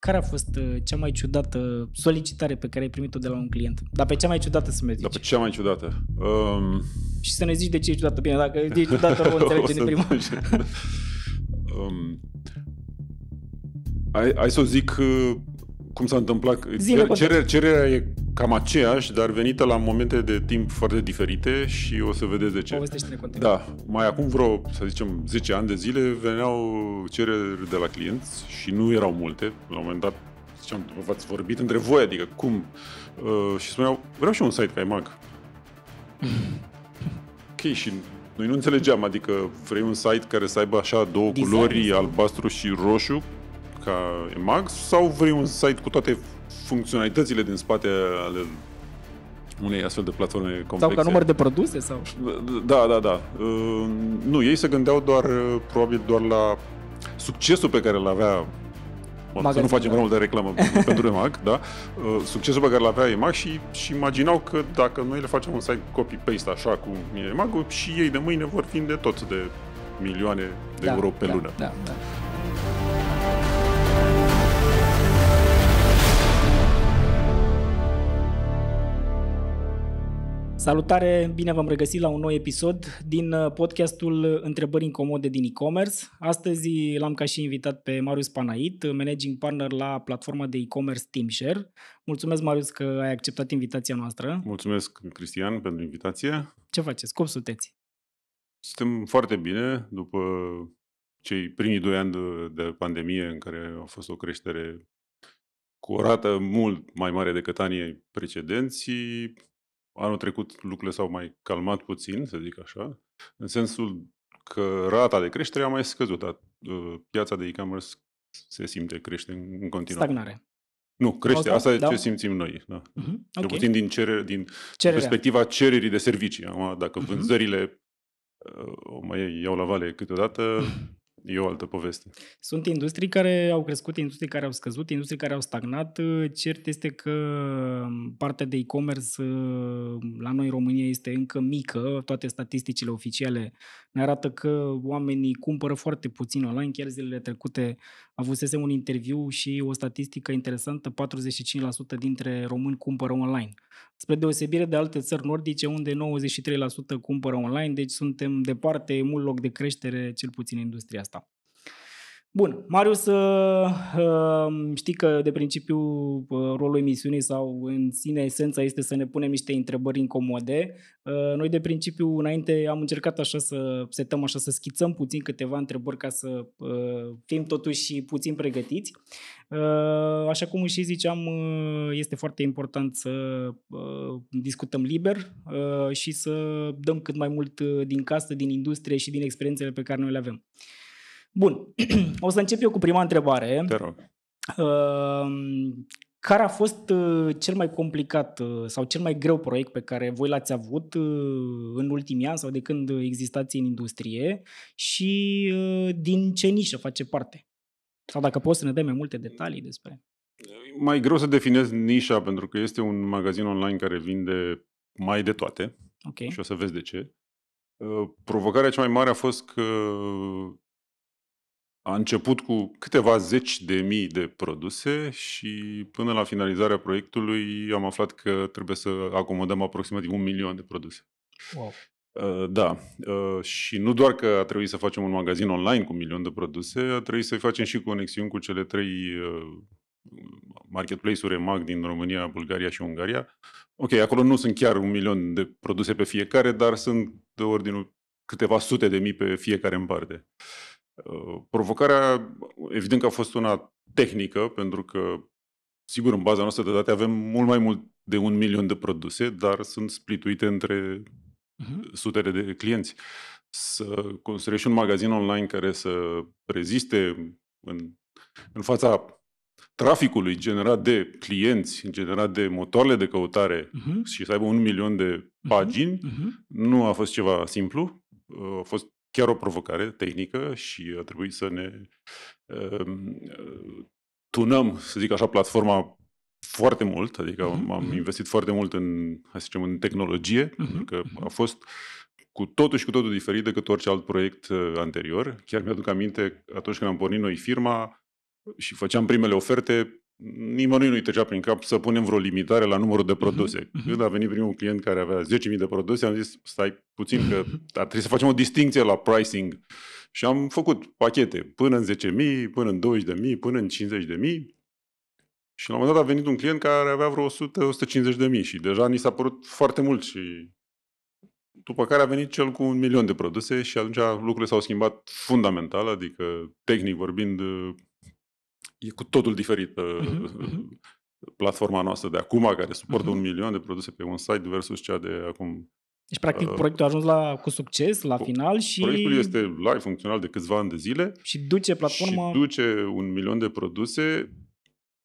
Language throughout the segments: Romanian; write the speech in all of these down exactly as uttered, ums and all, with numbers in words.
Care a fost cea mai ciudată solicitare pe care ai primit-o de la un client? Dar pe cea mai ciudată să-mi zici. Dar pe cea mai ciudată. Um... Și să ne zici de ce e ciudată. Bine, dacă e ciudată, o înțelege de prima. Hai să o zic cum s-a întâmplat. Cererea, cererea e cam aceeași, dar venită la momente de timp foarte diferite și o să vedeți de ce. Povestește-ne context. Da, mai acum vreo, să zicem, zece ani de zile veneau cereri de la clienți și nu erau multe. La un moment dat, ziceam, v-ați vorbit între voi, adică cum? Uh, și spuneau, vreau și un site ca E M A G. Ok, și noi nu înțelegeam, adică vrei un site care să aibă așa două design, culori, albastru și roșu, ca E M A G, sau vrei un site cu toate funcționalitățile din spate ale unei astfel de platforme complexe? Sau ca număr de produse? Sau? Da, da, da. Nu, ei se gândeau doar, probabil doar la succesul pe care îl avea, Magazin, să nu facem prea da. multă reclamă pentru E M A G, da? Succesul pe care îl avea E M A G și, și imaginau că dacă noi le facem un site copy-paste așa cu E M A G-ul și ei de mâine vor fi de tot de milioane de da, euro pe da, lună. Da, da. Salutare, bine v-am regăsit la un nou episod din podcastul Întrebări Incomode din E-commerce. Astăzi l-am ca și invitat pe Marius Panait, managing partner la platforma de E-commerce TeamShare. Mulțumesc, Marius, că ai acceptat invitația noastră. Mulțumesc, Cristian, pentru invitație. Ce faceți? Cum sunteți? Suntem foarte bine după cei primii doi ani de pandemie în care a fost o creștere cu o rată mult mai mare decât anii precedenți. Anul trecut lucrurile s-au mai calmat puțin, să zic așa, în sensul că rata de creștere a mai scăzut, dar piața de e-commerce se simte crește în continuare. Stagnare. Nu, crește. Asta e da? ce simțim noi. Da. Uh-huh. Okay. Cel puțin din, cerere, din perspectiva cererii de servicii. Acum, dacă uh-huh. vânzările o mai iau la vale câteodată, e o altă poveste. Sunt industrii care au crescut, industrii care au scăzut, industrii care au stagnat. Cert este că partea de e-commerce la noi în România este încă mică. Toate statisticile oficiale ne arată că oamenii cumpără foarte puțin online. Chiar zilele trecute avusese un interviu și o statistică interesantă, patruzeci și cinci la sută dintre români cumpără online. Spre deosebire de alte țări nordice, unde nouăzeci și trei la sută cumpără online, deci suntem departe, e mult loc de creștere, cel puțin industria asta. Bun, Marius, știi că de principiu rolul emisiunii sau în sine esența este să ne punem niște întrebări incomode. Noi de principiu înainte am încercat așa să setăm, așa să schițăm puțin câteva întrebări ca să fim totuși puțin pregătiți. Așa cum și ziceam, este foarte important să discutăm liber și să dăm cât mai mult din casă, din industrie și din experiențele pe care noi le avem. Bun, o să încep eu cu prima întrebare. Te rog. Care a fost cel mai complicat sau cel mai greu proiect pe care voi l-ați avut în ultimii ani sau de când existați în industrie și din ce nișă face parte? Sau dacă poți să ne dai mai multe detalii despre... Mai greu să definez nișa pentru că este un magazin online care vinde mai de toate. Okay. Și o să vezi de ce. Provocarea cea mai mare a fost că a început cu câteva zeci de mii de produse și până la finalizarea proiectului am aflat că trebuie să acomodăm aproximativ un milion de produse. Wow. Da. Și nu doar că a trebuit să facem un magazin online cu un milion de produse, a trebuit să facem și conexiuni cu cele trei marketplace-uri E M A G din România, Bulgaria și Ungaria. Ok, acolo nu sunt chiar un milion de produse pe fiecare, dar sunt de ordinul câteva sute de mii pe fiecare în parte. Provocarea, evident că a fost una tehnică, pentru că, sigur, în baza noastră de date avem mult mai mult de un milion de produse, dar sunt splituite între uh-huh. sutele de clienți. Să construiești un magazin online care să reziste în, în fața traficului generat de clienți, generat de motoarele de căutare uh-huh. și să aibă un milion de pagini, uh-huh. Uh-huh. nu a fost ceva simplu. A fost chiar o provocare tehnică și a trebuit să ne uh, tunăm, să zic așa, platforma foarte mult, adică uh-huh. am investit foarte mult în, hai să zicem, în tehnologie, uh-huh. pentru că a fost cu totul și cu totul diferit decât orice alt proiect anterior. Chiar mi-aduc aminte, atunci când am pornit noi firma, și făceam primele oferte, nimănui nu-i trecea prin cap să punem vreo limitare la numărul de produse. Uh-huh. Când a venit primul client care avea zece mii de produse, am zis, stai puțin că ar trebui să facem o distincție la pricing. Și am făcut pachete până în zece mii, până în douăzeci de mii, până în cincizeci de mii. Și la un moment dat a venit un client care avea vreo o sută - o sută cincizeci de mii și deja ni s-a părut foarte mult și... După care a venit cel cu un milion de produse și atunci lucrurile s-au schimbat fundamental, adică tehnic vorbind e cu totul diferit platforma noastră de acum care suportă un milion de produse pe un site versus cea de acum. Deci practic proiectul a ajuns la, cu succes la final și... Proiectul este live, funcțional de câțiva ani de zile și duce platforma... Și duce un milion de produse.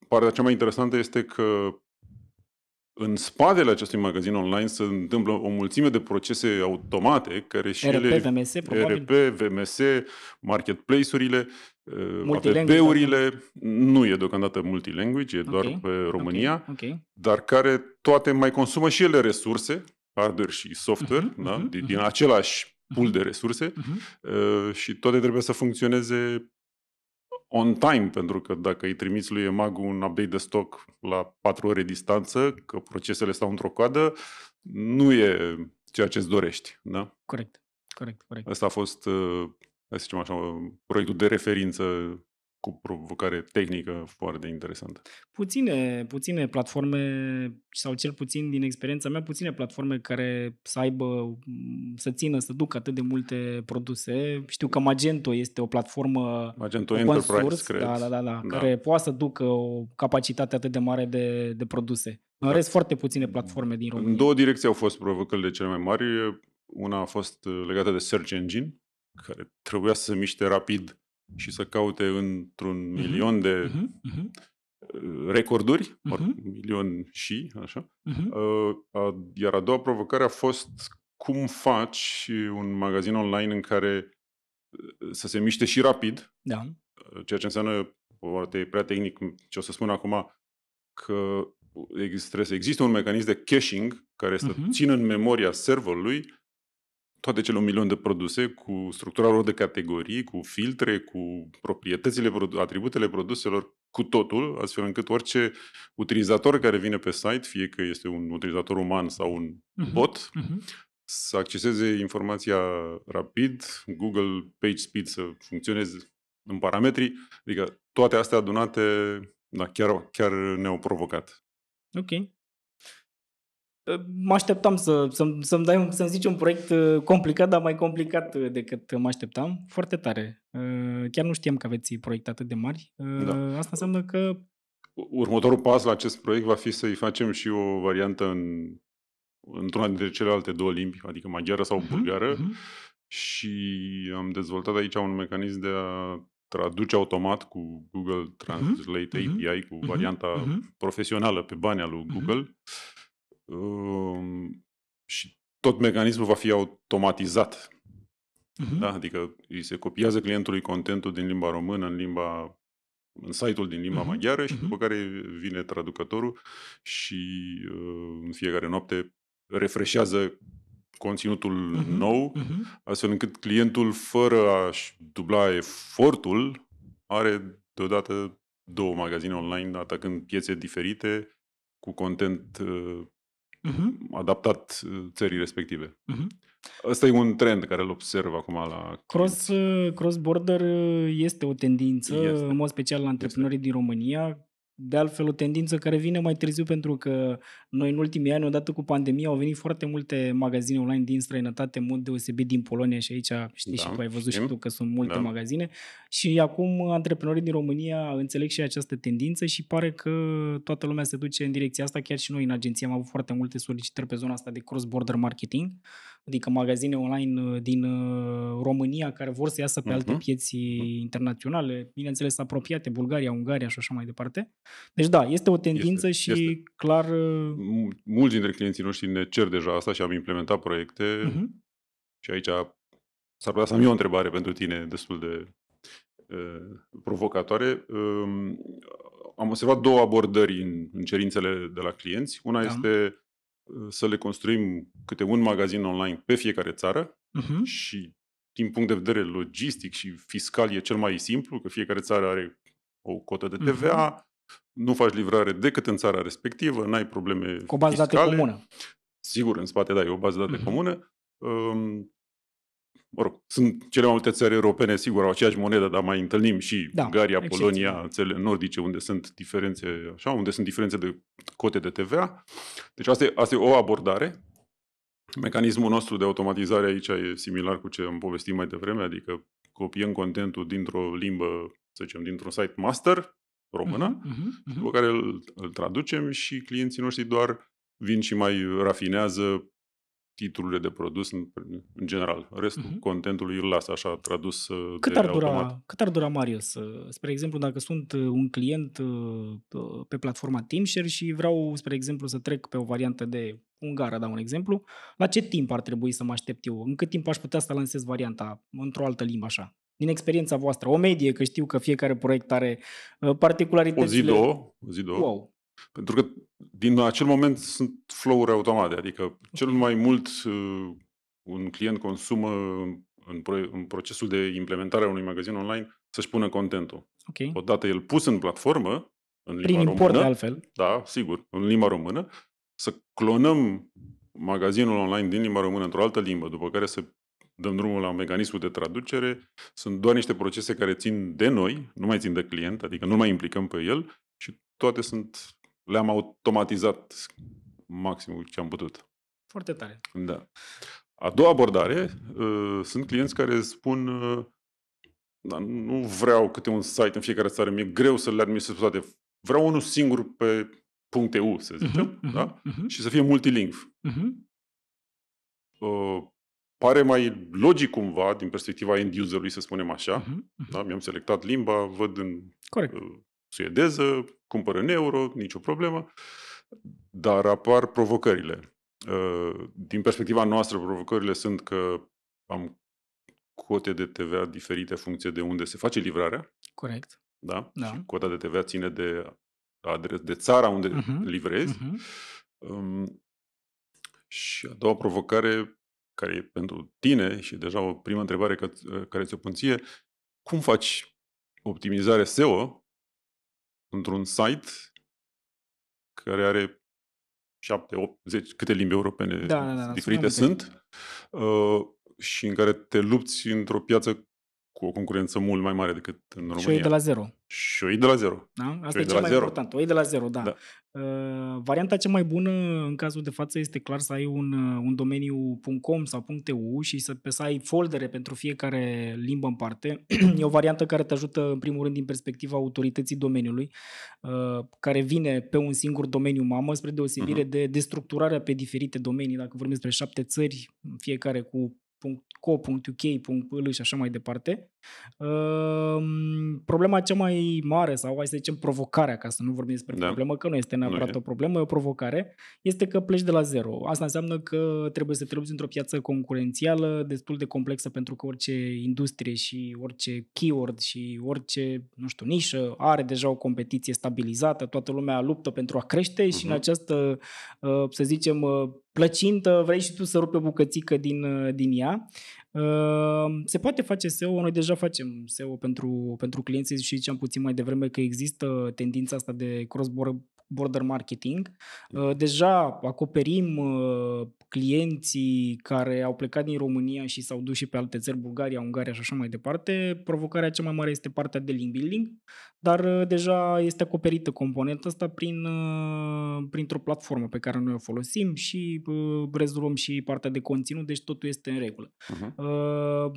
Partea cea mai interesantă este că în spatele acestui magazin online se întâmplă o mulțime de procese automate care și ele, R P, V M S, marketplace-urile, A P P-urile, nu e deocamdată multilanguage, e okay. doar pe România, okay. Okay. dar care toate mai consumă și ele resurse, hardware și software, uh-huh, da? uh-huh, din uh-huh. același pool de resurse uh-huh. uh, și toate trebuie să funcționeze on time, pentru că dacă îi trimiți lui E M A G un update de stock la patru ore distanță, că procesele stau într-o coadă, nu e ceea ce îți dorești. Da? Corect, corect, corect. Asta a fost, hai să zicem așa, proiectul de referință cu provocare tehnică foarte interesantă. Puține, puține platforme, sau cel puțin din experiența mea, puține platforme care să aibă, să țină, să ducă atât de multe produse. Știu că Magento este o platformă Magento Enterprise, source, cred. Da, da, da, da, da. Care poate să ducă o capacitate atât de mare de, de produse. În da. rest, foarte puține platforme din România. În două direcții au fost provocările cele mai mari. Una a fost legată de search engine, care trebuia să se miște rapid și să caute într-un uh-huh. milion de uh-huh. Uh-huh. recorduri, uh-huh. or, milion și, așa. Uh-huh. Uh, a, iar a doua provocare a fost cum faci un magazin online în care să se miște și rapid, da. ceea ce înseamnă, poate prea tehnic ce o să spun acum, că trebuie să existe un mecanism de caching care să uh-huh. țină în memoria serverului toate cele un milion de produse, cu structura lor de categorii, cu filtre, cu proprietățile, atributele produselor, cu totul, astfel încât orice utilizator care vine pe site, fie că este un utilizator uman sau un uh-huh. bot, uh-huh. să acceseze informația rapid, Google Page Speed să funcționeze în parametri, adică toate astea adunate da, chiar, chiar ne-au provocat. Ok. Mă așteptam să, să, să-mi, dai, să-mi zici un proiect complicat, dar mai complicat decât mă așteptam. Foarte tare. Chiar nu știam că aveți proiecte atât de mari. Da. Asta înseamnă că... Următorul pas la acest proiect va fi să-i facem și o variantă în, într-una dintre celelalte două limbi, adică maghiară sau bulgară. Uh-huh, uh-huh. Și am dezvoltat aici un mecanism de a traduce automat cu Google Translate uh-huh, A P I, uh-huh, cu varianta uh-huh. profesională pe banii lui Google. Uh-huh. Uh, și tot mecanismul va fi automatizat. Uh-huh. Da? Adică îi se copiază clientului contentul din limba română în limba în site-ul din limba uh-huh. maghiară și uh-huh. după care vine traducătorul și uh, în fiecare noapte refreșează conținutul uh-huh. nou, uh-huh. astfel încât clientul, fără a-și dubla efortul, are deodată două magazine online atacând piețe diferite cu content uh, Uh-huh. adaptat țării respective. Ăsta uh-huh. e un trend care îl observ acum la... Cross, cross-border este o tendință, este. în mod special la antreprenorii este. din România, de altfel o tendință care vine mai târziu pentru că noi în ultimii ani, odată cu pandemia, au venit foarte multe magazine online din străinătate, mult deosebit din Polonia și aici știi da, și tu, ai văzut știm. și tu că sunt multe da. magazine și acum antreprenorii din România înțeleg și această tendință și pare că toată lumea se duce în direcția asta, chiar și noi în agenție am avut foarte multe solicitări pe zona asta de cross-border marketing, adică magazine online din România care vor să iasă pe uh-huh. alte pieți uh-huh. internaționale, bineînțeles apropiate, Bulgaria, Ungaria și așa mai departe. Deci da, este o tendință este, și este. clar... Mulți dintre clienții noștri ne cer deja asta și am implementat proiecte uh-huh. și aici s-ar putea să am eu o întrebare pentru tine destul de uh, provocatoare. Uh, am observat două abordări în, în cerințele de la clienți. Una da. este uh, să le construim câte un magazin online pe fiecare țară uh-huh. și din punct de vedere logistic și fiscal e cel mai simplu, că fiecare țară are o cotă de T V A, mm-hmm. nu faci livrare decât în țara respectivă, n-ai probleme fiscale. Cu o bază de date comună. Sigur, în spate, da, e o bază de date mm-hmm. comună. Um, mă rog, sunt cele mai multe țări europene, sigur, au aceeași monedă, dar mai întâlnim și da, Ungaria, Polonia, țările nordice, unde sunt diferențe, așa, unde sunt diferențe de cote de T V A. Deci asta e, asta e o abordare. Mecanismul nostru de automatizare aici e similar cu ce am povestit mai devreme, adică copiem contentul dintr-o limbă, să zicem, dintr-un site master română, uh-huh, uh-huh. după care îl, îl traducem și clienții noștri doar vin și mai rafinează titlurile de produs în, în general. Restul uh-huh. contentului îl las așa tradus cât de ar dura, automat. Cât ar dura, Marius? Spre exemplu, dacă sunt un client pe platforma TeamShare și vreau, spre exemplu, să trec pe o variantă de ungară, dau un exemplu, la ce timp ar trebui să mă aștept eu? În cât timp aș putea să lansez varianta într-o altă limbă așa? Din experiența voastră, o medie, că știu că fiecare proiect are particularitățile. O zi două. O zi două. Wow. Pentru că din acel moment sunt flow-uri automate, adică cel mai mult un client consumă în, pro- în procesul de implementare a unui magazin online să-și pună contentul. Okay. Odată el pus în platformă, în limba prin import, română, de altfel. Da, sigur, în limba română, să clonăm magazinul online din limba română într-o altă limbă, după care să dăm drumul la mecanismul de traducere. Sunt doar niște procese care țin de noi, nu mai țin de client, adică nu mai implicăm pe el și toate sunt... Le-am automatizat maximul ce am putut. Foarte tare. Da. A doua abordare, uh, sunt clienți care spun uh, da, nu vreau câte un site în fiecare țară, mi-e greu să le administrez toate. Vreau unul singur pe .eu, să zicem, uh-huh, da? uh-huh. și să fie multilingv. Uh-huh. Uh, pare mai logic cumva, din perspectiva end-userului, să spunem așa. Uh-huh, uh-huh. Da? Mi-am selectat limba, văd în... Corect. Uh, suedeză, cumpără în euro, nicio problemă, dar apar provocările. Din perspectiva noastră, provocările sunt că am cote de T V A diferite în funcție de unde se face livrarea. Corect. Da? Da. Și cota de T V A ține de adres, de țara unde uh-huh. livrezi. Uh-huh. Um, și a doua provocare, care e pentru tine, și deja o prima întrebare că, care ți-o pun ție, cum faci optimizare S E O într-un site care are șapte, opt, zece, câte limbi europene da, da, da, diferite sunt uh, și în care te lupți într-o piață cu o concurență mult mai mare decât în România. Și o iei de la zero. Și o iei de la zero. Da? Asta e cel mai important. O iei de la zero, da. da. Uh, varianta cea mai bună în cazul de față este clar să ai un, un domeniu .com sau .eu și să, să ai foldere pentru fiecare limbă în parte. E o variantă care te ajută în primul rând din perspectiva autorității domeniului, uh, care vine pe un singur domeniu mamă, spre deosebire uh-huh. de destructurarea pe diferite domenii. Dacă vorbim despre șapte țări, fiecare cu .co.uk.pl și așa mai departe. Uh, problema cea mai mare, sau hai să zicem provocarea, ca să nu vorbim despre da. problemă, că nu este neapărat nu e. o problemă, e o provocare, este că pleci de la zero. Asta înseamnă că trebuie să te lupți într-o piață concurențială destul de complexă, pentru că orice industrie și orice keyword și orice, nu știu, nișă are deja o competiție stabilizată, toată lumea luptă pentru a crește și uh-huh. în această, uh, să zicem, uh, plăcintă, vrei și tu să rupi o bucățică din, din ea. Se poate face S E O, noi deja facem S E O pentru, pentru clienții și ziceam puțin mai devreme că există tendința asta de cross-border marketing. Deja acoperim clienții care au plecat din România și s-au dus și pe alte țări, Bulgaria, Ungaria și așa mai departe. Provocarea cea mai mare este partea de link building, dar deja este acoperită componenta asta prin, printr-o platformă pe care noi o folosim și rezolvăm și partea de conținut, deci totul este în regulă. Uh-huh.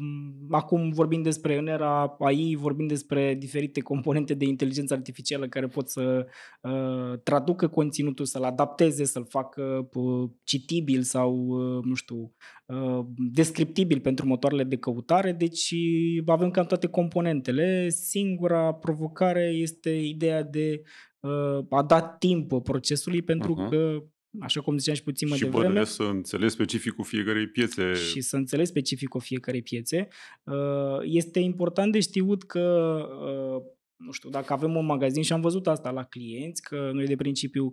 Acum vorbim despre în era A I, vorbim despre diferite componente de inteligență artificială care pot să uh, traducă conținutul, să-l adapteze, să-l facă uh, citibil sau, uh, nu știu, uh, descriptibil pentru motoarele de căutare, deci avem cam toate componentele. Singura provocare este ideea de uh, a da timp procesului, pentru uh-huh. că așa cum ziceam și puțin mai devreme. Și bă, să înțelegi specificul fiecarei piețe. Și să înțelegi specificul fiecarei piețe. Este important de știut că, nu știu, dacă avem un magazin, și am văzut asta la clienți, că noi de principiu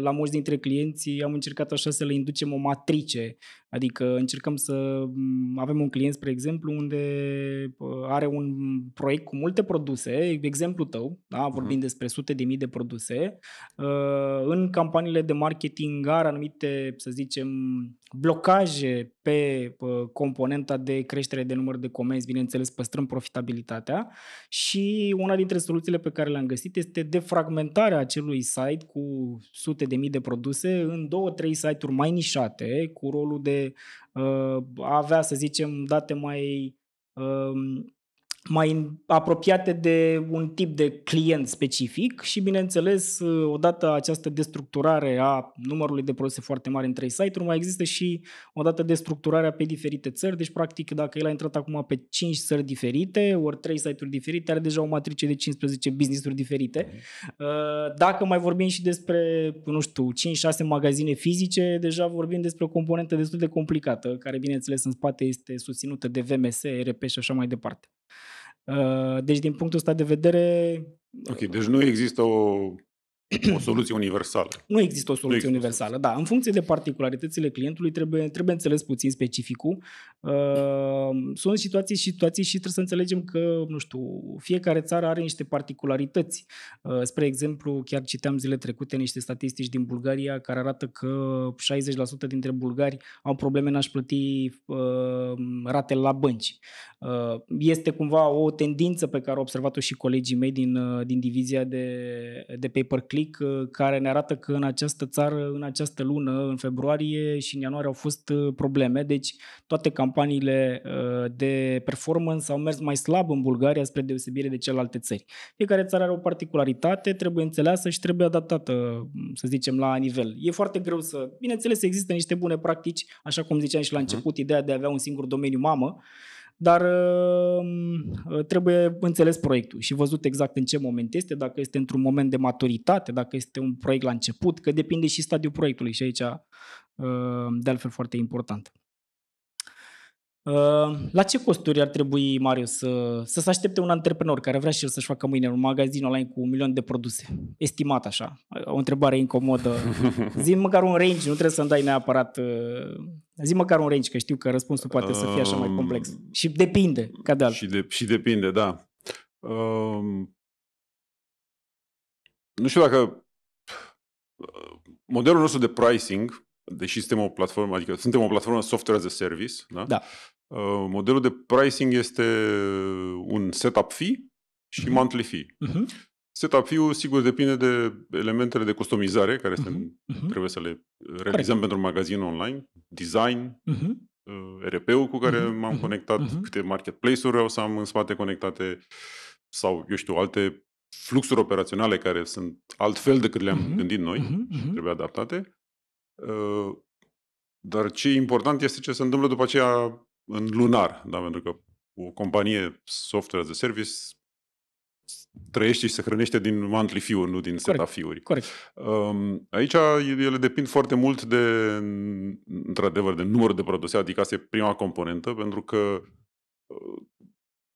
La mulți dintre clienții am încercat așa să le inducem o matrice, adică încercăm să avem un client, spre exemplu, unde are un proiect cu multe produse, exemplu tău, da? Vorbim despre sute de mii de produse, în campaniile de marketing are anumite, să zicem, blocaje pe componenta de creștere de număr de comenzi, bineînțeles păstrând profitabilitatea, și una dintre soluțiile pe care le-am găsit este defragmentarea acelui site cu sute de mii de produse în două, trei site-uri mai nișate, cu rolul de uh, a avea, să zicem, date mai, uh, mai apropiate de un tip de client specific și, bineînțeles, odată această destructurare a numărului de produse foarte mare în trei site-uri, mai există și odată destructurarea pe diferite țări, deci, practic, dacă el a intrat acum pe cinci țări diferite, ori trei site-uri diferite, are deja o matrice de cincisprezece business-uri diferite. Dacă mai vorbim și despre, nu știu, cinci șase magazine fizice, deja vorbim despre o componentă destul de complicată, care, bineînțeles, în spate este susținută de V M S, E R P și așa mai departe. Deci, din punctul ăsta de vedere... Ok, deci nu există o, o soluție universală. Nu există o soluție există universală, o soluție. Da. În funcție de particularitățile clientului, trebuie, trebuie înțeles puțin specificul. Sunt situații și situații și trebuie să înțelegem că, nu știu, fiecare țară are niște particularități. Spre exemplu, chiar citeam zile trecute niște statistici din Bulgaria care arată că șaizeci la sută dintre bulgari au probleme în a-și plăti ratele la bănci. Este cumva o tendință pe care au observat-o și colegii mei din, din divizia de, de pay-per-click, care ne arată că în această țară, în această lună, în februarie și în ianuarie au fost probleme, deci toate campaniile de performance au mers mai slab în Bulgaria spre deosebire de celelalte țări. Fiecare țară are o particularitate, trebuie înțeleasă și trebuie adaptată, să zicem, la nivel. E foarte greu să... Bineînțeles, există niște bune practici, așa cum ziceam și la început, ideea de a avea un singur domeniu mamă, dar trebuie înțeles proiectul și văzut exact în ce moment este, dacă este într-un moment de maturitate, dacă este un proiect la început, că depinde și stadiul proiectului și aici de altfel foarte important. La ce costuri ar trebui, Marius, să, să se aștepte un antreprenor care vrea și el să-și facă mâine un magazin online cu un milion de produse? Estimat așa, o întrebare incomodă. Zi măcar un range, nu trebuie să-mi dai neapărat... Zi măcar un range, că știu că răspunsul poate um, să fie așa mai complex. Și depinde, ca de altfel. Și, de, și depinde, da. Um, nu știu dacă... Modelul nostru de pricing... Deși suntem o platformă, adică suntem o platformă software as a service, da? Da. Uh, modelul de pricing este un setup fee și uh-huh. monthly fee. Uh-huh. Setup fee-ul, sigur, depinde de elementele de customizare care este, uh-huh. trebuie să le realizăm Correct. pentru un magazin online, design, uh-huh. uh, E R P-ul cu care uh-huh. m-am conectat, uh-huh. câte marketplace-uri au să am în spate conectate sau, eu știu, alte fluxuri operaționale care sunt altfel decât le-am uh-huh. gândit noi uh-huh. și trebuie adaptate. Uh, dar ce e important este ce se întâmplă după aceea în lunar, da? Pentru că o companie software as a service trăiește și se hrănește din monthly fee-uri, nu din setup fee-uri. Uh, aici ele depind foarte mult de, într-adevăr, de numărul de produse, adică asta e prima componentă, pentru că uh,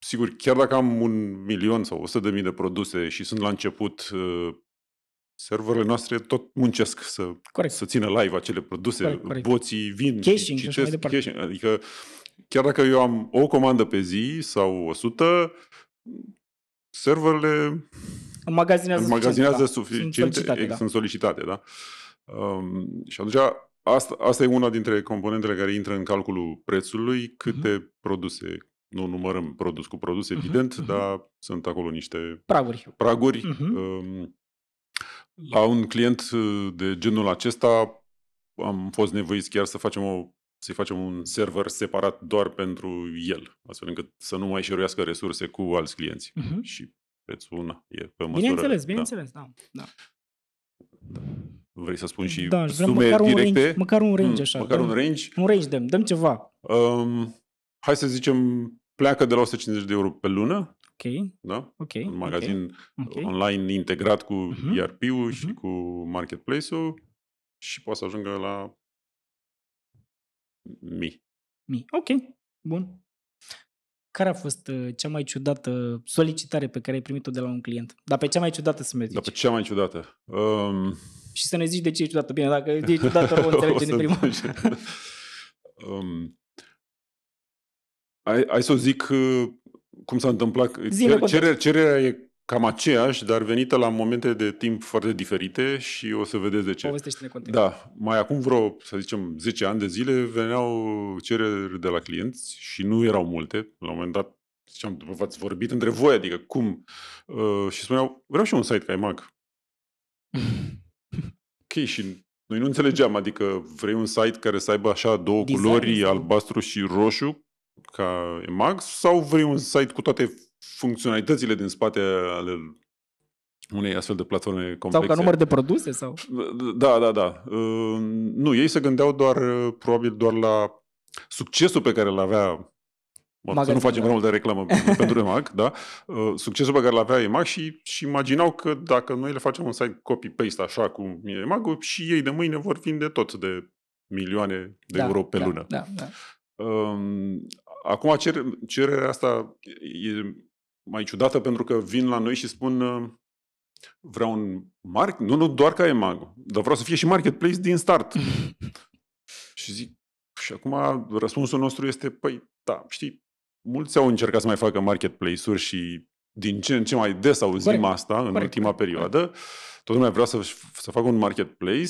sigur, chiar dacă am un milion sau o sută de mii de produse și sunt la început, uh, serverele noastre tot muncesc să, să țină live acele produse, corect, corect. Boții vin, caching, citesc, caching. Adică chiar dacă eu am o comandă pe zi sau o sută, serverele magazinează, magazinează suficient, da. Sunt, da. Sunt solicitate. Da? Um, și atunci asta, asta e una dintre componentele care intră în calculul prețului, câte uh-huh. produse. Nu numărăm produs cu produs, evident, uh-huh. dar sunt acolo niște praguri. praguri uh-huh. um, La un client de genul acesta am fost nevoiți chiar să facem o, să-i facem un server separat doar pentru el, astfel încât să nu mai șeruiască resurse cu alți clienți. Uh-huh. Și prețul una e pe măsură. Bineînțeles, bineînțeles, da. da. da. Vrei să spun și da, sume măcar directe? Un range, măcar un range așa. Măcar dăm, un range. Un range dăm, dăm ceva. Um, hai să zicem, pleacă de la o sută cincizeci de euro pe lună. Okay. Da? Okay. Un magazin okay. online integrat cu uh-huh. E R P-ul uh-huh. și cu marketplace-ul și poate să ajungă la mii. mii. Ok, bun. Care a fost cea mai ciudată solicitare pe care ai primit-o de la un client? Dar pe cea mai ciudată să mi-o zici. Dar pe cea mai ciudată. Um, și să ne zici de ce ești odată bine, dacă ești odată o înțelege de prima. um, hai, hai să o zic cum s-a întâmplat. Cererea, cererea e cam aceeași, dar venită la momente de timp foarte diferite și o să vedeți de ce. Povestește-ne continuu. Da, mai acum vreo, să zicem, zece ani de zile veneau cereri de la clienți și nu erau multe. La un moment dat, ziceam, v-ați vorbit între voi, adică cum? Uh, și spuneau, vreau și un site ca E M A G. Ok, și noi nu înțelegeam, adică vrei un site care să aibă așa două design, culori, albastru și roșu, ca E M A G, sau vrei un site cu toate funcționalitățile din spate ale unei astfel de platforme complexe. Sau ca număr de produse? Sau? Da, da, da. Nu, ei se gândeau doar, probabil, doar la succesul pe care îl avea, să nu facem prea mult de reclamă pentru E M A G, da? Succesul pe care îl avea E M A G și, și imaginau că dacă noi le facem un site copy-paste așa cum e E M A G-ul și ei de mâine vor vinde tot de milioane de da, euro pe da, lună. Da, da. Acum cer, cererea asta e mai ciudată pentru că vin la noi și spun vreau un market, nu, nu doar ca E M A G, dar vreau să fie și marketplace din start. Și zic, și acum răspunsul nostru este, păi da, știi, mulți au încercat să mai facă marketplace-uri și din ce în ce mai des auzim corect, asta în corect, ultima corect, perioadă. Totul mai vreau să, să fac un marketplace,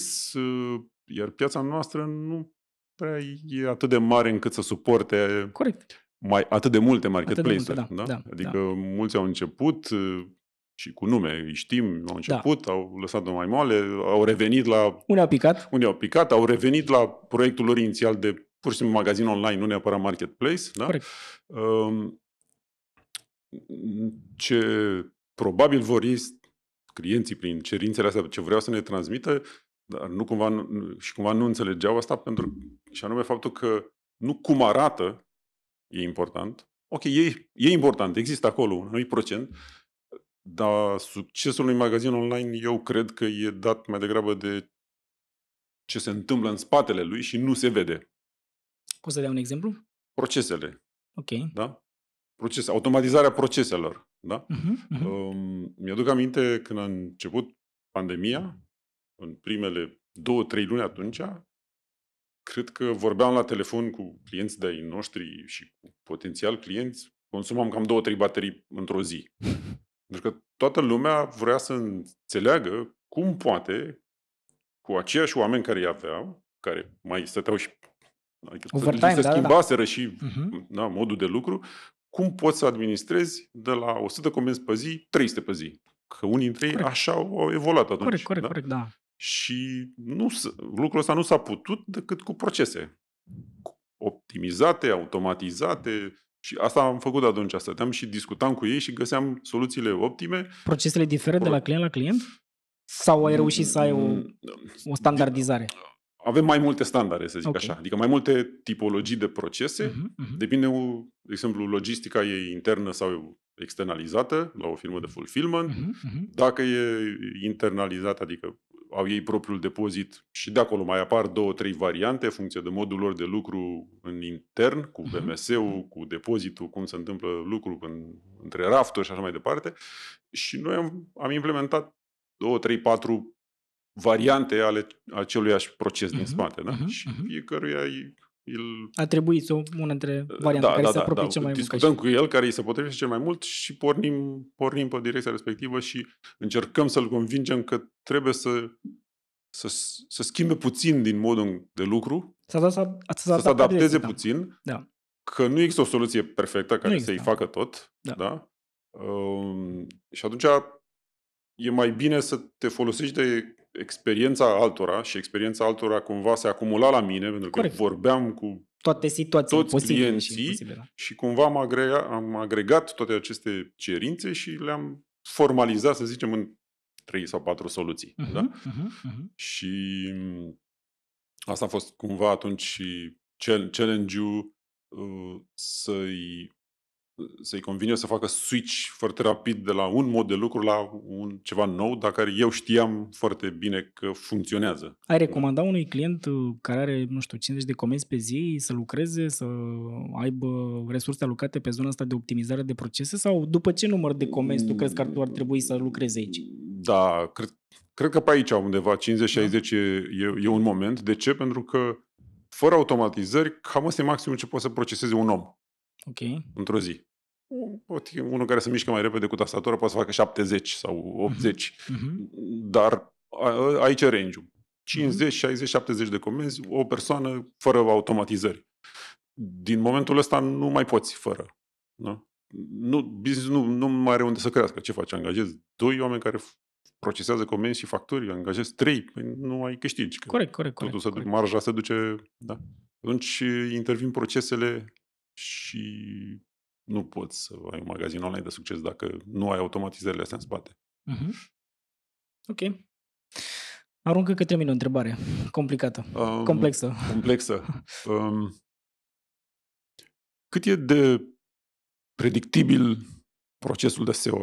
iar piața noastră nu prea e atât de mare încât să suporte corect. Mai, atât de multe marketplace-uri. Multe, da, da? Da, adică da. Mulți au început și cu nume, îi știm, au început, da. Au lăsat-o mai moale, au revenit la... Unii au picat. Unii au picat, au revenit la proiectul lor inițial de pur și simplu magazin online, nu neapărat marketplace. Da? Um, ce probabil vor ei clienții prin cerințele astea, ce vreau să ne transmită, dar nu cumva, nu, și cumva nu înțelegeau asta, pentru, și anume faptul că nu cum arată e important. Ok, e, e important, există acolo un anumit procent, dar succesul unui magazin online eu cred că e dat mai degrabă de ce se întâmplă în spatele lui și nu se vede. O să dea un exemplu? Procesele. Ok. Da? Proces, automatizarea proceselor. Da? Uh-huh, uh-huh. Um, mi-aduc aminte când a început pandemia, în primele două, trei luni atunci, cred că vorbeam la telefon cu clienți de-ai noștri și cu potențial clienți, consumam cam două, trei baterii într-o zi. Pentru că toată lumea vrea să înțeleagă cum poate, cu aceiași oameni care îi aveau, care mai stăteau și adică se schimbaseră da, da. și uh-huh. da, modul de lucru, cum poți să administrezi de la o sută comenzi pe zi, trei sute pe zi. Că unii dintre ei corect. Așa au evoluat atunci. Corect, corect, da? Corect, da. Și nu, lucrul ăsta nu s-a putut decât cu procese optimizate, automatizate și asta am făcut atunci. Stăteam și discutam cu ei și găseam soluțiile optime. Procesele diferă Pro... de la client la client? Sau ai reușit să ai o, o standardizare? Avem mai multe standarde, să zic okay. așa. Adică mai multe tipologii de procese. Uh-huh, uh-huh. Depinde, de exemplu, logistica e internă sau externalizată la o firmă de fulfillment. Uh-huh, uh-huh. Dacă e internalizată, adică au ei propriul depozit și de acolo mai apar două, trei variante în funcție de modul lor de lucru în intern, cu V M S-ul, cu depozitul, cum se întâmplă lucrul în, între rafturi și așa mai departe. Și noi am, am implementat două, trei, patru variante ale aceluiași proces din spate. Uh-huh, da? Uh-huh, și fiecăruia îi... Il... A trebuit o una dintre variante da, care da, se apropie da, cel mai mult. Discutăm cu el care îi se potrivește cel mai mult și pornim, pornim pe direcția respectivă și încercăm să-l convingem că trebuie să, să, să schimbe puțin din modul de lucru, să, să, să se adapteze da. puțin, da. Că nu există o soluție perfectă care să-i facă tot. Da. Da? Um, și atunci e mai bine să te folosești de experiența altora și experiența altora cumva se acumula la mine, pentru că corect. Vorbeam cu toate situațiile toți clienții și, da. Și cumva am, agregat, am agregat toate aceste cerințe și le-am formalizat, să zicem, în trei sau patru soluții. Uh-huh, da? Uh-huh, uh-huh. Și asta a fost cumva atunci și challenge-ul uh, să-i să-i convine să facă switch foarte rapid de la un mod de lucru la un ceva nou, dar care eu știam foarte bine că funcționează. Ai recomanda unui client care are, nu știu, cincizeci de comenzi pe zi să lucreze, să aibă resurse alocate pe zona asta de optimizare de procese sau după ce număr de comenzi tu crezi că ar trebui să lucrezi aici? Da, cred, Cred că pe aici undeva, cincizeci șaizeci, da. e, e un moment. De ce? Pentru că fără automatizări, cam asta e maximul ce poate să proceseze un om. Ok. Într-o zi. Unul care se mișcă mai repede cu tastatura poate să facă șaptezeci sau optzeci. Mm-hmm. Dar a, aici e range-ul. cincizeci, șaizeci, șaptezeci de comenzi, o persoană fără automatizări. Din momentul ăsta nu mai poți fără. Da? Nu, business nu, nu mai are unde să crească. Ce faci? Angajezi doi oameni care procesează comenzi și facturi, angajezi trei, nu mai câștigi. Corect, corect, corect. Totul corect. Marja se duce, da. Atunci intervin procesele și nu poți să ai un magazin online de succes dacă nu ai automatizările astea în spate. Uh-huh. Ok. Aruncă către mine o întrebare complicată, um, complexă. Complexă. Um, cât e de predictibil procesul de S E O?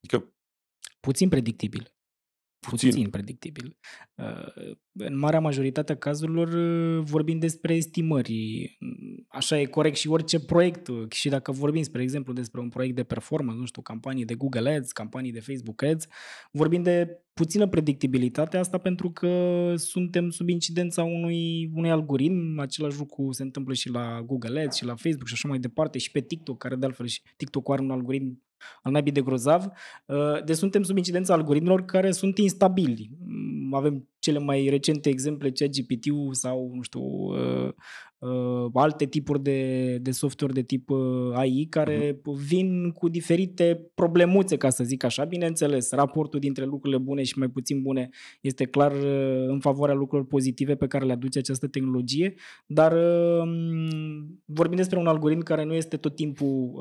Adică puțin predictibil. Puțin, puțin predictibil. În marea majoritate a cazurilor vorbim despre estimări. Așa e corect și orice proiect. Și dacă vorbim, spre exemplu, despre un proiect de performance, nu știu, campanii de Google Ads, campanii de Facebook Ads, vorbim de puțină predictibilitate, asta pentru că suntem sub incidența unui, unui algoritm. Același lucru se întâmplă și la Google Ads și la Facebook și așa mai departe și pe TikTok, care de altfel și TikTok are un algoritm al naibii de grozav. Deci suntem sub incidența algoritmelor care sunt instabili. Avem cele mai recente exemple, ChatGPT-ul sau, nu știu, alte tipuri de, de software de tip A I care uh-huh. vin cu diferite problemuțe, ca să zic așa. Bineînțeles, raportul dintre lucrurile bune și mai puțin bune este clar în favoarea lucrurilor pozitive pe care le aduce această tehnologie, dar vorbim despre un algoritm care nu este tot timpul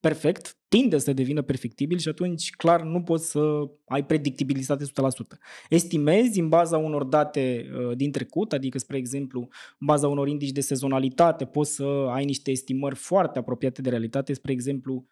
perfect, tinde să devină perfectibil și atunci clar nu poți să ai predictibilitate o sută la sută. Estimezi în baza unor date din trecut, adică spre exemplu în baza unor indici de sezonalitate poți să ai niște estimări foarte apropiate de realitate, spre exemplu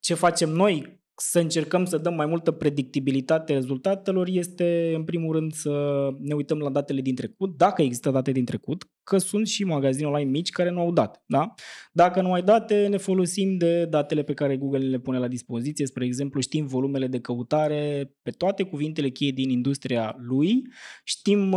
ce facem noi să încercăm să dăm mai multă predictibilitate rezultatelor este, în primul rând, să ne uităm la datele din trecut, dacă există date din trecut, că sunt și magazine online mici care nu au date. Da? Dacă nu ai date, ne folosim de datele pe care Google le pune la dispoziție, spre exemplu, știm volumele de căutare pe toate cuvintele cheie din industria lui, știm,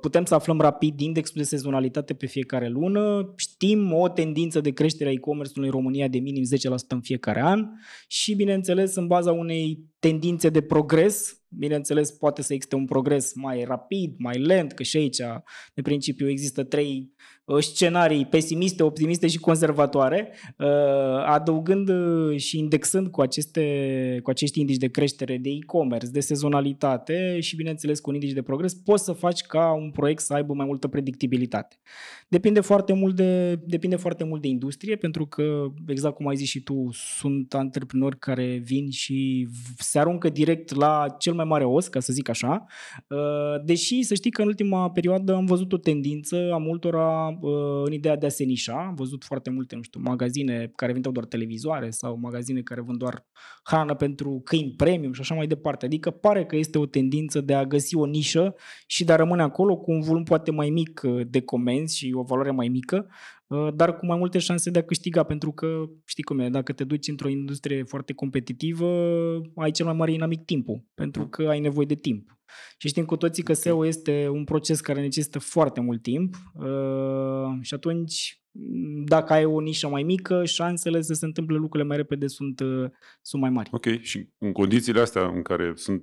putem să aflăm rapid indexul de sezonalitate pe fiecare lună, știm o tendință de creștere a e-commerce-ului în România de minim zece la sută în fiecare an și, bine bineînțeles, în baza unei tendințe de progres, bineînțeles, poate să existe un progres mai rapid, mai lent, că și aici, de principiu, există trei scenarii pesimiste, optimiste și conservatoare, adăugând și indexând cu, aceste, cu acești indici de creștere de e-commerce, de sezonalitate și, bineînțeles, cu un indici de progres, poți să faci ca un proiect să aibă mai multă predictibilitate. Depinde foarte mult de, depinde foarte mult de industrie, pentru că, exact cum ai zis și tu, sunt antreprenori care vin și se aruncă direct la cel mai mare os, ca să zic așa, deși să știi că în ultima perioadă am văzut o tendință a multora în ideea de a se nișa, am văzut foarte multe, nu știu, magazine care vindeau doar televizoare sau magazine care vând doar hrană pentru câini premium și așa mai departe, adică pare că este o tendință de a găsi o nișă și de a rămâne acolo cu un volum poate mai mic de comenzi și o valoare mai mică, dar cu mai multe șanse de a câștiga, pentru că, știi cum e, dacă te duci într-o industrie foarte competitivă, ai cel mai mare inamic timpul, pentru că ai nevoie de timp. Și știm cu toții că S E O este un proces care necesită foarte mult timp și atunci, dacă ai o nișă mai mică, șansele să se întâmple lucrurile mai repede sunt, sunt mai mari. Ok, și în condițiile astea în care sunt,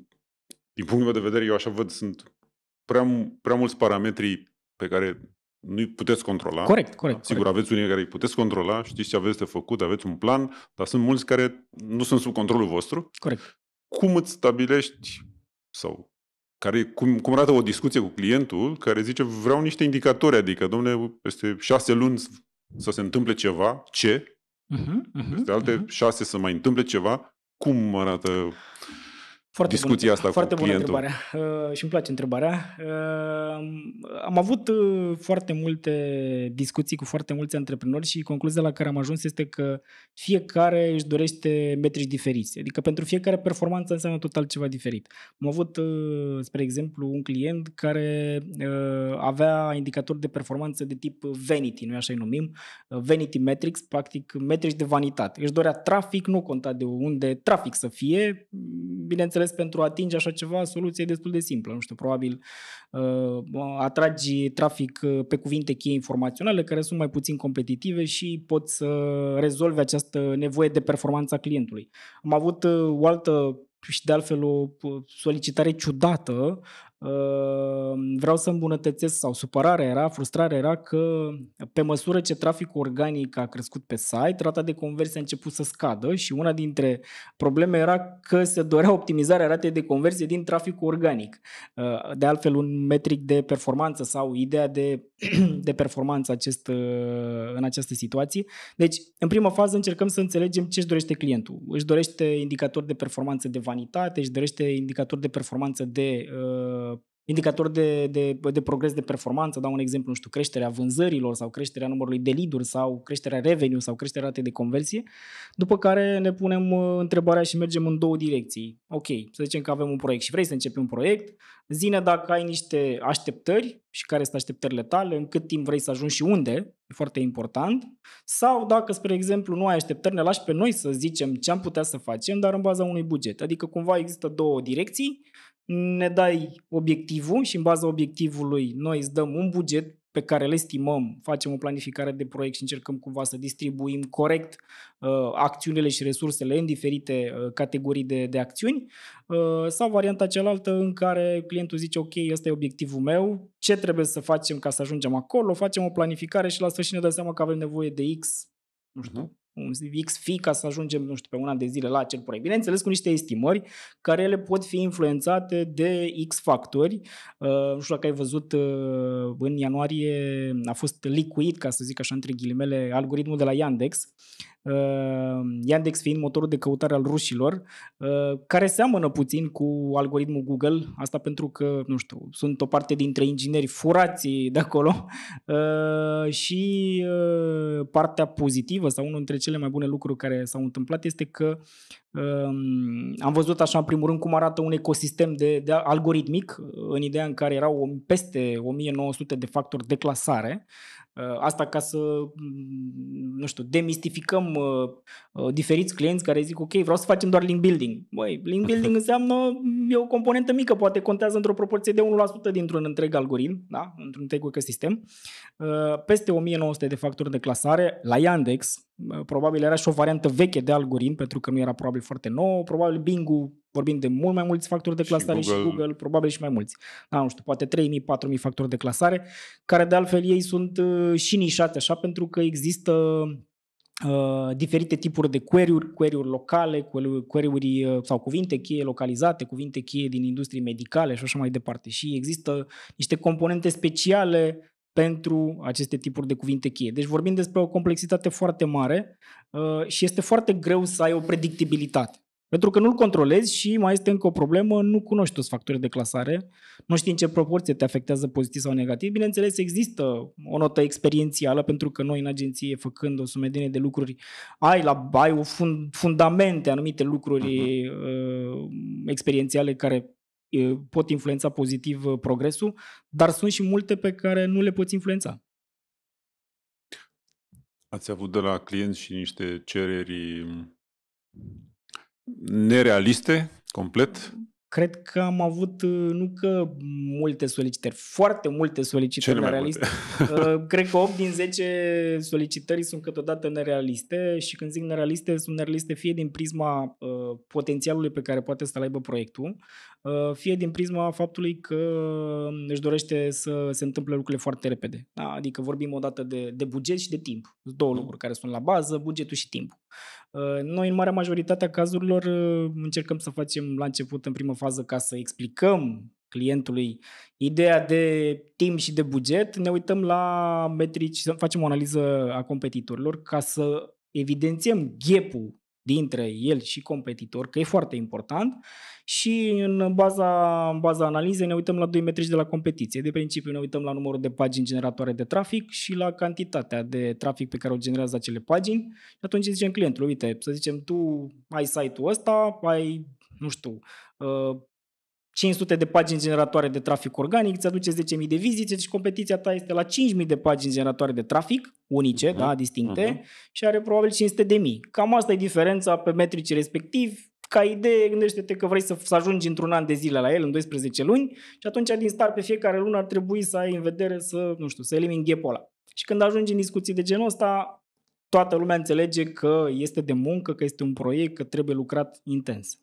din punctul meu de vedere, eu așa văd, sunt prea, prea mulți parametri pe care nu-i puteți controla. Corect, corect. Sigur, corect. Aveți unii care îi puteți controla, știți ce aveți de făcut, aveți un plan, dar sunt mulți care nu sunt sub controlul vostru. Corect. Cum îți stabilești sau care, cum, cum arată o discuție cu clientul care zice vreau niște indicatori, adică, dom'le, peste șase luni să se întâmple ceva, ce? Uh-huh, uh-huh, peste alte uh-huh. șase să mai întâmple ceva, cum arată... Foarte discuția bună, asta foarte cu bună întrebarea uh, și îmi place întrebarea. Uh, am avut uh, foarte multe discuții cu foarte mulți antreprenori și concluzia la care am ajuns este că fiecare își dorește metrici diferiți. Adică pentru fiecare performanță înseamnă total ceva diferit. Am avut, uh, spre exemplu, un client care uh, avea indicatori de performanță de tip vanity, noi așa-i numim, uh, vanity metrics, practic metrici de vanitate. Își dorea trafic, nu conta de unde trafic să fie, bineînțeles, bineînțeles, pentru a atinge așa ceva, soluția e destul de simplă. Nu știu, probabil uh, atragi trafic pe cuvinte cheie informaționale care sunt mai puțin competitive și pot să rezolve această nevoie de performanță a clientului. Am avut uh, o altă și de altfel o solicitare ciudată. Vreau să îmbunătățesc, sau supărarea era, frustrarea era că pe măsură ce traficul organic a crescut pe site, rata de conversie a început să scadă și una dintre probleme era că se dorea optimizarea ratei de conversie din traficul organic. De altfel, un metric de performanță sau ideea de, de performanță acest, în această situație. Deci, în prima fază încercăm să înțelegem ce își dorește clientul. Își dorește indicatori de performanță de vanitate, își dorește indicatori de performanță de indicator de, de, de progres de performanță, dau un exemplu, nu știu, creșterea vânzărilor sau creșterea numărului de lead-uri sau creșterea revenue sau creșterea ratei de conversie, după care ne punem întrebarea și mergem în două direcții. Ok, să zicem că avem un proiect și vrei să începi un proiect, zi-ne dacă ai niște așteptări și care sunt așteptările tale, în cât timp vrei să ajungi și unde, e foarte important, sau dacă, spre exemplu, nu ai așteptări, ne lași pe noi să zicem ce am putea să facem, dar în baza unui buget. Adică cumva există două direcții, ne dai obiectivul și în baza obiectivului noi îți dăm un buget pe care îl estimăm, facem o planificare de proiect și încercăm cumva să distribuim corect uh, acțiunile și resursele în diferite uh, categorii de, de acțiuni, uh, sau varianta cealaltă în care clientul zice ok, ăsta e obiectivul meu, ce trebuie să facem ca să ajungem acolo, facem o planificare și la sfârșit ne dăm seama că avem nevoie de X, nu știu, un X fi ca să ajungem, nu știu, pe una de zile la acel proiect. Bineînțeles cu niște estimări care ele pot fi influențate de X factori. Uh, nu știu dacă ai văzut, uh, în ianuarie a fost licuit, ca să zic așa între ghilimele, algoritmul de la Yandex. Uh, Yandex fiind motorul de căutare al rușilor, uh, care seamănă puțin cu algoritmul Google, asta pentru că, nu știu, sunt o parte dintre ingineri furați de acolo uh, și uh, partea pozitivă sau unul dintre cele mai bune lucruri care s-au întâmplat este că uh, am văzut așa în primul rând cum arată un ecosistem de, de algoritmic, în ideea în care erau peste o mie nouă sute de factori de clasare. Asta ca să, nu știu, demistificăm uh, diferiți clienți care zic ok, vreau să facem doar link building. Băi, link building înseamnă e o componentă mică, poate contează într-o proporție de unu la sută dintr-un întreg algoritm, da? Într-un întreg ecosistem. Uh, peste o mie nouă sute de factori de clasare la Yandex, uh, probabil era și o variantă veche de algoritm, pentru că nu era probabil foarte nouă, probabil Bing-ul vorbim de mult mai mulți factori de clasare și Google, și Google probabil și mai mulți. Da, nu știu, poate trei mii, patru mii factori de clasare, care de altfel ei sunt și nișați așa, pentru că există uh, diferite tipuri de query-uri, query-uri locale, query-uri sau cuvinte cheie localizate, cuvinte cheie din industrie medicale și așa mai departe. Și există niște componente speciale pentru aceste tipuri de cuvinte cheie. Deci vorbim despre o complexitate foarte mare uh, și este foarte greu să ai o predictibilitate. Pentru că nu-l controlezi și mai este încă o problemă, nu cunoști toți factorii de clasare, nu știi în ce proporție te afectează pozitiv sau negativ. Bineînțeles, există o notă experiențială, pentru că noi în agenție, făcând o sumedenie de lucruri, ai, la, ai o fund, fundamente, anumite lucruri uh, experiențiale care uh, pot influența pozitiv uh, progresul, dar sunt și multe pe care nu le poți influența. Ați avut de la clienți și niște cereri nerealiste, complet? Cred că am avut, nu că multe solicitări, foarte multe solicitări nerealiste. Cred că opt din zece solicitări sunt câteodată nerealiste și când zic nerealiste, sunt nerealiste fie din prisma uh, potențialului pe care poate să-l aibă proiectul, uh, fie din prisma faptului că își dorește să se întâmple lucrurile foarte repede. Da? Adică vorbim odată de, de buget și de timp. Două lucruri care sunt la bază, bugetul și timpul. Uh, noi, în marea majoritate a cazurilor, uh, încercăm să facem la început, în primă fază, ca să explicăm clientului ideea de timp și de buget, ne uităm la metrici, facem o analiză a competitorilor ca să evidențiem gap-ul dintre el și competitor, că e foarte important, și în baza, în baza analizei ne uităm la doi metrici de la competiție. De principiu ne uităm la numărul de pagini generatoare de trafic și la cantitatea de trafic pe care o generează acele pagini. Și atunci zicem clientul, uite, să zicem tu ai site-ul ăsta, ai, nu știu, cinci sute de pagini generatoare de trafic organic, îți aduce zece mii de vizite, deci competiția ta este la cinci mii de pagini generatoare de trafic unice, uh-huh, da, distincte, uh-huh, și are probabil cinci sute de mii. Cam asta e diferența pe metricii respectivi, ca idee, gândește-te că vrei să, să ajungi într-un an de zile la el, în doisprezece luni, și atunci din start pe fiecare lună ar trebui să ai în vedere să, nu știu, să elimini gap-ul ăla. Și când ajungi în discuții de genul ăsta, toată lumea înțelege că este de muncă, că este un proiect, că trebuie lucrat intens.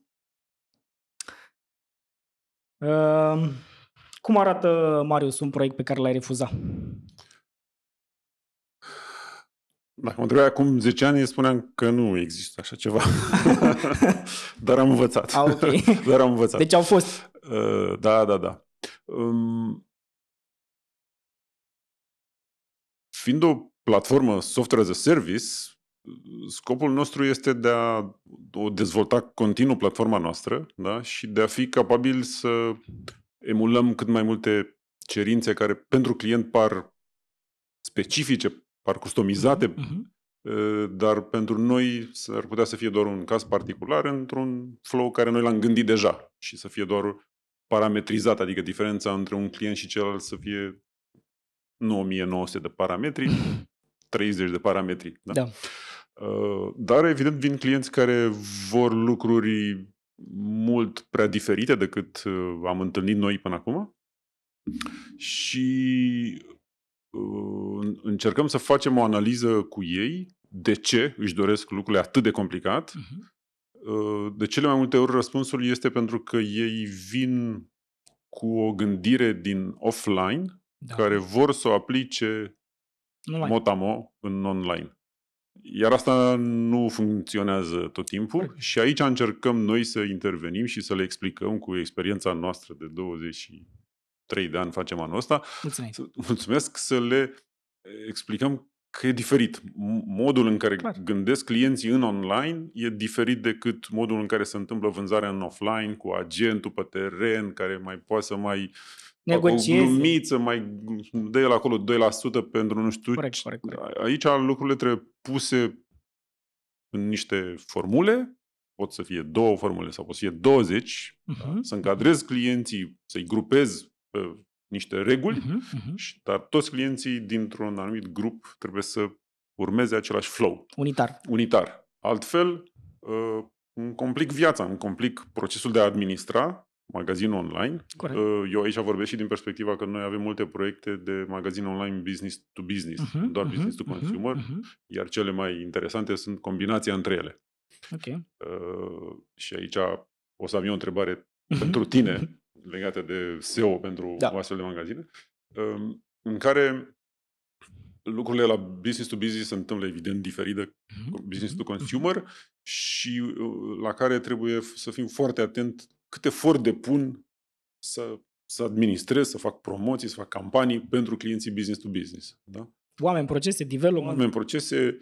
Uh, cum arată, Marius, un proiect pe care l-ai refuza? Dacă mă întrebai acum zece ani, eu spuneam că nu există așa ceva. Dar am învățat. A, okay. Dar am învățat. Deci au fost. Uh, da, da, da. Um, fiind o platformă software as a service, scopul nostru este de a o dezvolta continuu platforma noastră, da? Și de a fi capabil să emulăm cât mai multe cerințe care pentru client par specifice, par customizate, uh-huh. dar pentru noi ar putea să fie doar un caz particular într-un flow care noi l-am gândit deja și să fie doar parametrizat, adică diferența între un client și celălalt să fie nouă mii nouă sute de parametri, treizeci de parametri. Da? Da. Dar evident vin clienți care vor lucruri mult prea diferite decât am întâlnit noi până acum și încercăm să facem o analiză cu ei, de ce își doresc lucrurile atât de complicat. Uh-huh. De cele mai multe ori răspunsul este pentru că ei vin cu o gândire din offline, da, care vor să o aplice motamo în online. Iar asta nu funcționează tot timpul. Correct. Și aici încercăm noi să intervenim și să le explicăm cu experiența noastră de douăzeci și trei de ani facem anul ăsta. Mulțumesc. Mulțumesc să le explicăm că e diferit. Modul în care Clar. gândesc clienții în online e diferit decât modul în care se întâmplă vânzarea în offline, cu agentul pe teren, care mai poate să mai negocieze, o glumiță, mai dă el acolo doi la sută pentru nu știu. Corect, corect, corect. Aici lucrurile trebuie puse în niște formule. Pot să fie două formule sau pot să fie douăzeci. Uh-huh. Da? Să încadrez clienții, să-i grupez pe niște reguli, uh-huh, uh-huh. dar toți clienții dintr-un anumit grup trebuie să urmeze același flow. Unitar. Unitar. Altfel, îmi complic viața, îmi complic procesul de a administra magazinul online. Corect. Eu aici vorbesc și din perspectiva că noi avem multe proiecte de magazin online business to business, uh-huh, doar uh-huh, business to consumer, uh-huh, uh-huh. iar cele mai interesante sunt combinația între ele. Okay. Uh, și aici o să am eu o întrebare uh-huh. pentru tine legată de S E O pentru da. o astfel de magazine, uh, în care lucrurile la business to business se întâmplă evident diferit de uh-huh. business to consumer uh-huh. și uh, la care trebuie să fim foarte atent cât efort depun să, să administrez, să fac promoții, să fac campanii pentru clienții business to business. Da? Oameni, procese, development. Oameni, procese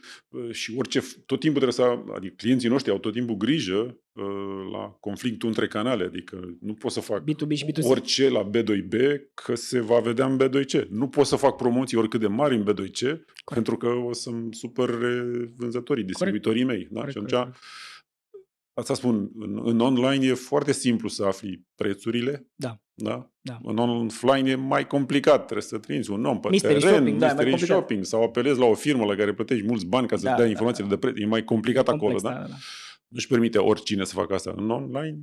și orice, tot timpul trebuie să, adică clienții noștri au tot timpul grijă la conflictul între canale, adică nu pot să fac B doi B și B doi C. Orice la B doi B că se va vedea în B doi C. Nu pot să fac promoții oricât de mari în B doi C corect. pentru că o să-mi supere vânzătorii, distribuitorii corect. mei. Da? Corect, și atunci, corect. asta spun, în, în online e foarte simplu să afli prețurile. Da. Da? Da. În online e mai complicat, trebuie să trimiți un om pe mystery teren, shopping, da, mystery shopping sau apelezi la o firmă la care plătești mulți bani ca să-ți da, dea da, informațiile da, da. de preț, e mai complicat e complex, acolo, da? Da, da. Nu-și permite oricine să facă asta în online.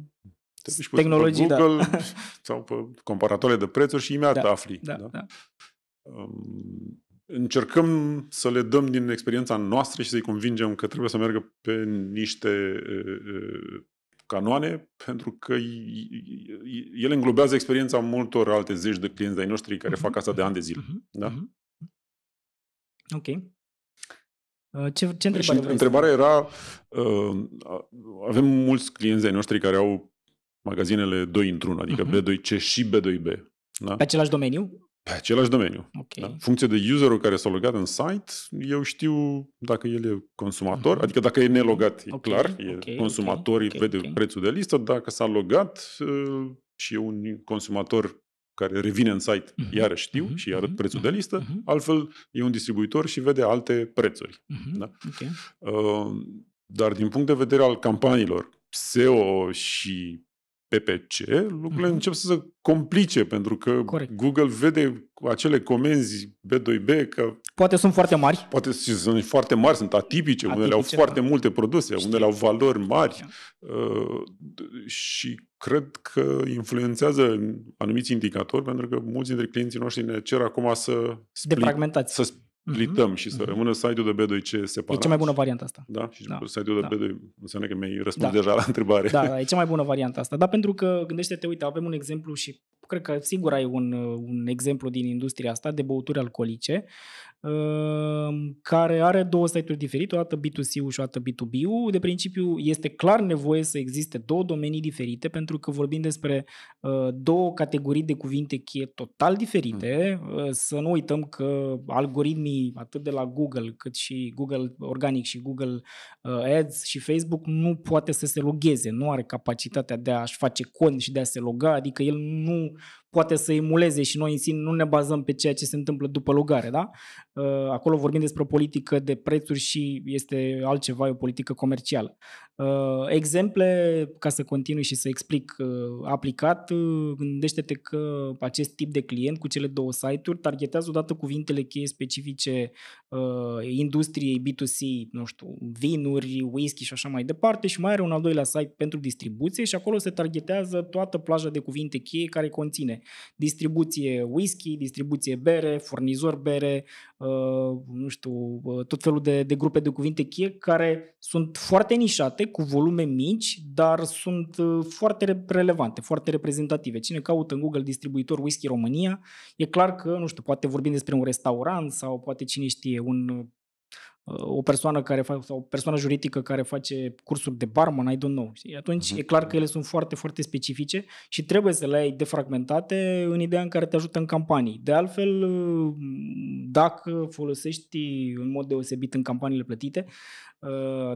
Te duci pe Google da. sau pe comparatoare de prețuri și imediat da, afli. Da, da? Da. Um, Încercăm să le dăm din experiența noastră și să-i convingem că trebuie să meargă pe niște canoane, pentru că ele înglobează experiența multor alte zeci de clienți de-ai noștri care fac asta de ani de zile. Da? Ok. Ce, ce întrebare? Întrebarea era, avem mulți clienți de-ai noștri care au magazinele doi într-un, adică B doi C și B doi B. Da? Pe același domeniu? Pe același domeniu. Okay. Da? În funcție de userul care s-a logat în site, eu știu dacă el e consumator, uh-huh. adică dacă e nelogat, e okay. clar, e okay. consumator, okay. vede okay. prețul de listă, dacă s-a logat și e un consumator care revine în site, uh-huh. iarăși știu uh-huh. și arăt prețul uh-huh. de listă, uh-huh. altfel e un distribuitor și vede alte prețuri. Uh-huh. Da? Okay. Uh, dar din punct de vedere al campaniilor, S E O și P P C, lucrurile mm-hmm. încep să se complice, pentru că corect. Google vede acele comenzi B doi B că... Poate sunt foarte mari. Poate sunt foarte mari, sunt atipice, atipice unele au foarte da. multe produse, știi. Unele au valori mari uh, și cred că influențează anumiți indicatori, pentru că mulți dintre clienții noștri ne cer acum să split, să splităm mm-hmm. și să mm-hmm. rămână site-ul de B doi C separat. E cea mai bună variantă asta. Da? Și da. site-ul de da. B doi înseamnă că mi-ai răspuns da. deja la întrebare. Da, da, e cea mai bună variantă asta. Dar pentru că, gândește-te, uite, avem un exemplu și cred că sigur ai un, un exemplu din industria asta de băuturi alcoolice care are două site-uri diferite, o dată B doi C-ul și o dată B doi B-ul. De principiu este clar nevoie să existe două domenii diferite pentru că vorbim despre două categorii de cuvinte cheie total diferite. Mm. Să nu uităm că algoritmii atât de la Google cât și Google Organic și Google Ads și Facebook nu poate să se logheze, nu are capacitatea de a-și face cont și de a se loga, adică el nu poate să emuleze și noi în sine nu ne bazăm pe ceea ce se întâmplă după logare, da? Acolo vorbim despre o politică de prețuri și este altceva, o politică comercială. Exemple, ca să continui și să explic aplicat, gândește-te că acest tip de client cu cele două site-uri targetează odată cuvintele cheie specifice industriei B doi C, nu știu, vinuri, whisky și așa mai departe și mai are un al doilea site pentru distribuție și acolo se targetează toată plaja de cuvinte cheie care conține distribuție whisky, distribuție bere, furnizor bere, nu știu, tot felul de, de grupe de cuvinte cheie care sunt foarte nișate, cu volume mici, dar sunt foarte relevante, foarte reprezentative. Cine caută în Google distribuitor whisky România, e clar că, nu știu, poate vorbim despre un restaurant sau poate cine știe, un... o persoană care face sau o persoană juridică care face cursuri de barman, I don't know. Și atunci e clar că ele sunt foarte, foarte specifice și trebuie să le ai defragmentate în ideea în care te ajută în campanii. De altfel, dacă folosești în mod deosebit în campaniile plătite,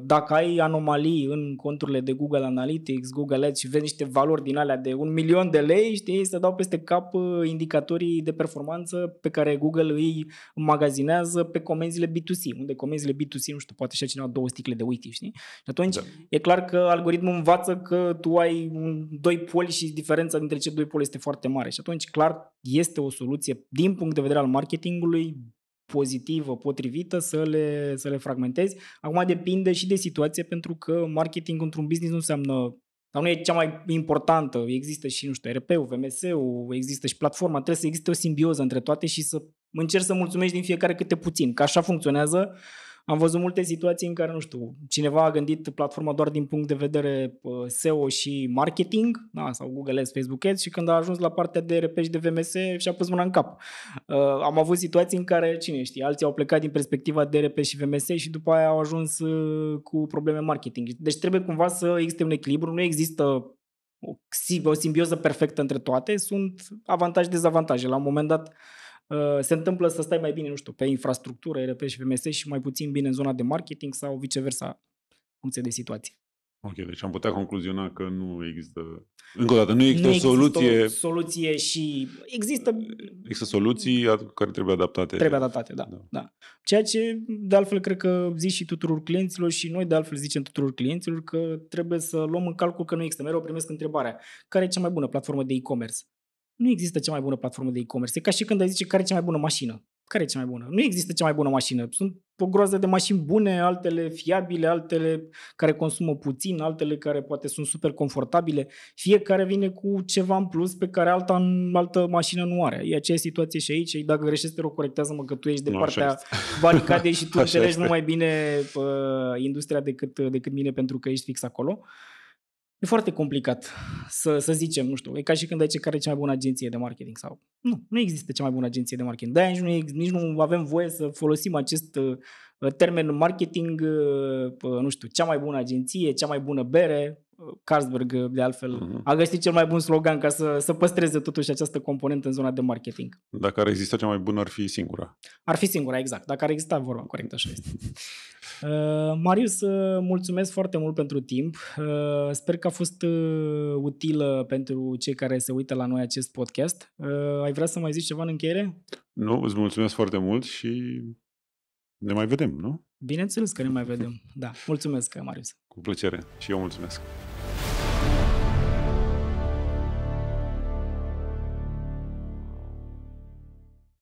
dacă ai anomalii în conturile de Google Analytics, Google Ads și vezi niște valori din alea de un milion de lei, știi, să dau peste cap indicatorii de performanță pe care Google îi magazinează pe comenzile B doi C, unde comenzile B doi C, nu știu, poate și cineva două sticle de whisky, știi? Și atunci da. e clar că algoritmul învață că tu ai doi poli și diferența dintre cei doi poli este foarte mare și atunci clar este o soluție din punct de vedere al marketingului pozitivă, potrivită, să le, să le fragmentezi. Acum depinde și de situație, pentru că marketing într-un business nu înseamnă, dar nu e cea mai importantă, există și, nu știu, E R P-ul, V M S-ul, există și platforma, trebuie să existe o simbioză între toate și să încerci să mulțumești din fiecare câte puțin, că așa funcționează. Am văzut multe situații în care, nu știu, cineva a gândit platforma doar din punct de vedere S E O și marketing, da, sau Google Ads, Facebook Ads, și când a ajuns la partea de E R P și de V M S și-a pus mâna în cap. Uh, am avut situații în care, cine știe, alții au plecat din perspectiva de E R P și V M S și după aia au ajuns uh, cu probleme marketing. Deci trebuie cumva să existe un echilibru, nu există o, o simbioză perfectă între toate, sunt avantaje-dezavantaje. La un moment dat se întâmplă să stai mai bine, nu știu, pe infrastructură, E R P și V M S și mai puțin bine în zona de marketing sau viceversa, funcție de situație. Ok, deci am putea concluziona că nu există, încă o dată, nu există, nu există o soluție. O soluție și există... Există soluții care trebuie adaptate. Trebuie adaptate, da, da. da. Ceea ce, de altfel, cred că zici și tuturor clienților și noi, de altfel, zicem tuturor clienților că trebuie să luăm în calcul că nu există. Mereu primesc întrebarea, care e cea mai bună platformă de e-commerce? Nu există cea mai bună platformă de e-commerce. E ca și când ai zice care e cea mai bună mașină. Care e cea mai bună? Nu există cea mai bună mașină. Sunt o groază de mașini bune, altele fiabile, altele care consumă puțin, altele care poate sunt super confortabile. Fiecare vine cu ceva în plus pe care alta, altă mașină nu are. E aceeași situație și aici. Dacă greșesc, te rog, corectează-mă că tu ești de nu, partea baricadei și tu înțelegi numai bine uh, industria decât, decât mine, pentru că ești fix acolo. E foarte complicat să, să zicem, nu știu, e ca și când ai ce care e cea mai bună agenție de marketing sau... Nu, nu există cea mai bună agenție de marketing. De-aia nici, nici nu avem voie să folosim acest uh, termen în marketing, uh, nu știu, cea mai bună agenție, cea mai bună bere. Carlsberg, de altfel, uh-huh. a găsit cel mai bun slogan ca să, să păstreze totuși această componentă în zona de marketing. Dacă ar exista cea mai bună, ar fi singura. Ar fi singura, exact. Dacă ar exista, vorba, corect, așa este. Uh, Marius, mulțumesc foarte mult pentru timp. Uh, sper că a fost uh, utilă pentru cei care se uită la noi acest podcast. Uh, ai vrea să mai zici ceva în încheiere? Nu, îți mulțumesc foarte mult și ne mai vedem, nu? Bineînțeles că ne mai vedem, da. Mulțumesc, Marius. Cu plăcere și eu mulțumesc.